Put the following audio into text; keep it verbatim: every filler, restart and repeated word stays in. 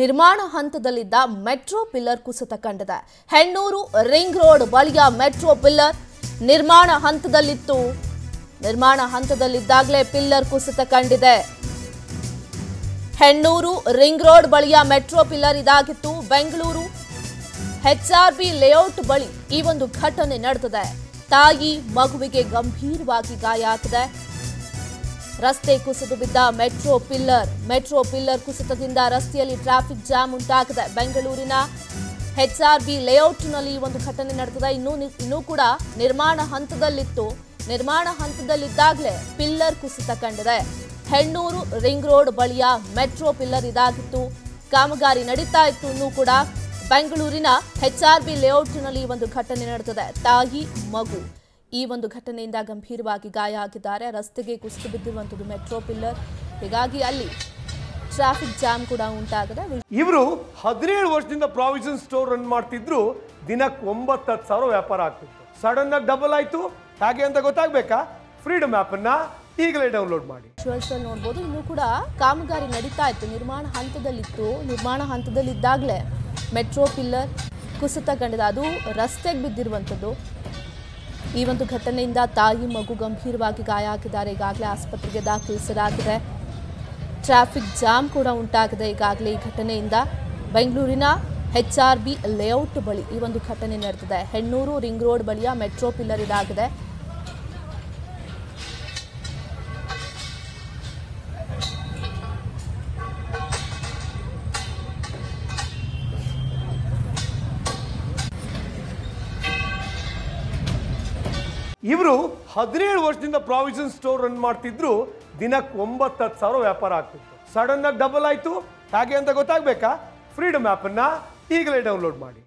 ನಿರ್ಮಾಣ ಹಂತದಲ್ಲಿದ್ದ metro pillar ಕುಸಿತ ಕಂಡಿದೆ. ಹೆಣ್ಣೂರು ರಿಂಗ್ ರೋಡ್ ಬಳಿಯ ಮೆಟ್ರೋ ಪಿಲ್ಲರ್ ನಿರ್ಮಾಣ ಹಂತದಲ್ಲಿತ್ತು. ನಿರ್ಮಾಣ ಹಂತದಲ್ಲಿದ್ದಾಗಲೇ ಪಿಲ್ಲರ್ ಕುಸಿತ ಕಂಡಿದೆ. ಹೆಣ್ಣೂರು ರಿಂಗ್ ರೋಡ್ ಬಳಿಯ ಮೆಟ್ರೋ ಪಿಲ್ಲರ್ ಇದಾಗಿತ್ತು. ಬೆಂಗಳೂರು ಹೆಚ್ಆರ್ಬಿ ಲೇಔಟ್ ಬಳಿ ಈ ಒಂದು ಘಟನೆ ನಡೆದಿದೆ. ತಾಯಿ ಮಗುವಿಗೆ ಗಂಭೀರವಾಗಿ ಗಾಯ ಆಗಿದೆ. ರಸ್ತೆ ಕುಸಿದು ಬಿದ್ದ ಮೆಟ್ರೋ ಪಿಲ್ಲರ್ ಮೆಟ್ರೋ ಪಿಲ್ಲರ್ ಕುಸಿತದಿಂದ ರಸ್ತೆಯಲ್ಲಿ ಟ್ರಾಫಿಕ್ ಜಾಮ್ ಉಂಟಾಗಿದೆ. ಬೆಂಗಳೂರಿನ ಹೆಚ್ಆರ್ಬಿ ಲೇಔಟ್ನಲ್ಲಿ ಈ ಒಂದು ಘಟನೆ ನಡೆದಿದೆ. ಇನ್ನೂ ಇನ್ನೂ ಕೂಡ ನಿರ್ಮಾಣ ಹಂತದಲ್ಲಿತ್ತು. ನಿರ್ಮಾಣ ಹಂತದಲ್ಲಿದ್ದಾಗಲೇ ಪಿಲ್ಲರ್ ಕುಸಿತ ಕಂಡಿದೆ. ಹೆಣ್ಣೂರು ರಿಂಗ್ ರೋಡ್ ಬಳಿಯ ಮೆಟ್ರೋ ಪಿಲ್ಲರ್ ಇದಾಗಿತ್ತು. ಕಾಮಗಾರಿ ನಡೀತಾ ಇತ್ತು. ಇನ್ನೂ ಕೂಡ ಬೆಂಗಳೂರಿನ ಹೆಚ್ಆರ್ಬಿ ಲೇಔಟ್ನಲ್ಲಿ ಈ ಒಂದು ಘಟನೆ ನಡೆದಿದೆ. ತಾಯಿ ಮಗು ಈ ಒಂದು ಘಟನೆಯಿಂದ ಗಂಭೀರವಾಗಿ ಗಾಯ ಆಗಿದ್ದಾರೆ. ರಸ್ತೆಗೆ ಕುಸಿದು ಬಿದ್ದಿರುವಂಥದ್ದು ಮೆಟ್ರೋ ಪಿಲ್ಲರ್, ಹೀಗಾಗಿ ಅಲ್ಲಿ ಟ್ರಾಫಿಕ್ ಜಾಮ್ ಕೂಡ ಉಂಟಾಗಿದೆ. ಇವರು ಹದಿನೇಳು ವರ್ಷದಿಂದ ಪ್ರಾವಿಷನ್ ಸ್ಟೋರ್ ರನ್ ಮಾಡ್ತಿದ್ರು. ದಿನಕ್ಕೆ ಒಂಬತ್ತು ಹತ್ತು ಸಾವಿರ ವ್ಯಾಪಾರ ಆಗ್ತಿತ್ತು. ಸಡನ್ ಆಗಿ ಡಬಲ್ ಆಯ್ತು. ಹಾಗೆ ಅಂತ ಗೊತ್ತಾಗಬೇಕಾ? ಫ್ರೀಡಮ್ ಆ್ಯಪ್ ಅನ್ನ ಈಗಲೇ ಡೌನ್ಲೋಡ್ ಮಾಡಿ. ವಿಶ್ವಲ್ಸಲ್ಲಿ ನೋಡ್ಬೋದು. ಇನ್ನೂ ಕೂಡ ಕಾಮಗಾರಿ ನಡೀತಾ ಇತ್ತು. ನಿರ್ಮಾಣ ಹಂತದಲ್ಲಿತ್ತು. ನಿರ್ಮಾಣ ಹಂತದಲ್ಲಿದ್ದಾಗಲೇ ಮೆಟ್ರೋ ಪಿಲ್ಲರ್ ಕುಸಿತ ಕಂಡಿದೆ. ಅದು ರಸ್ತೆಗೆ ಬಿದ್ದಿರುವಂಥದ್ದು. ಈ ಒಂದು ಘಟನೆಯಿಂದ ತಾಯಿ ಮಗು ಗಂಭೀರವಾಗಿ ಗಾಯ ಆಗಿದ್ದಾರೆ. ಈಗಾಗಲೇ ಆಸ್ಪತ್ರೆಗೆ ದಾಖಲಿಸಲಾಗಿದೆ. ಟ್ರಾಫಿಕ್ ಜಾಮ್ ಕೂಡ ಉಂಟಾಗಿದೆ ಈಗಾಗಲೇ ಈ ಘಟನೆಯಿಂದ. ಬೆಂಗಳೂರಿನ ಹೆಚ್ಆರ್ಬಿ ಲೇಔಟ್ ಬಳಿ ಈ ಒಂದು ಘಟನೆ ನಡೆದಿದೆ. ಹೆಣ್ಣೂರು ರಿಂಗ್ ರೋಡ್ ಬಳಿಯ ಮೆಟ್ರೋ ಪಿಲ್ಲರ್ ಇದಾಗಿದೆ. ಇವರು ಹದಿನೇಳು ವರ್ಷದಿಂದ ಪ್ರಾವಿಷನ್ ಸ್ಟೋರ್ ರನ್ ಮಾಡ್ತಿದ್ರು. ದಿನಕ್ಕೆ ಒಂಬತ್ತು ಹತ್ತು ಸಾವಿರ ವ್ಯಾಪಾರ ಆಗ್ತಿತ್ತು. ಸಡನ್ ಆಗಿ ಡಬಲ್ ಆಯಿತು. ಹಾಗೆ ಅಂತ ಗೊತ್ತಾಗಬೇಕಾ? ಫ್ರೀಡಮ್ ಆ್ಯಪನ್ನು ಈಗಲೇ ಡೌನ್ಲೋಡ್ ಮಾಡಿ.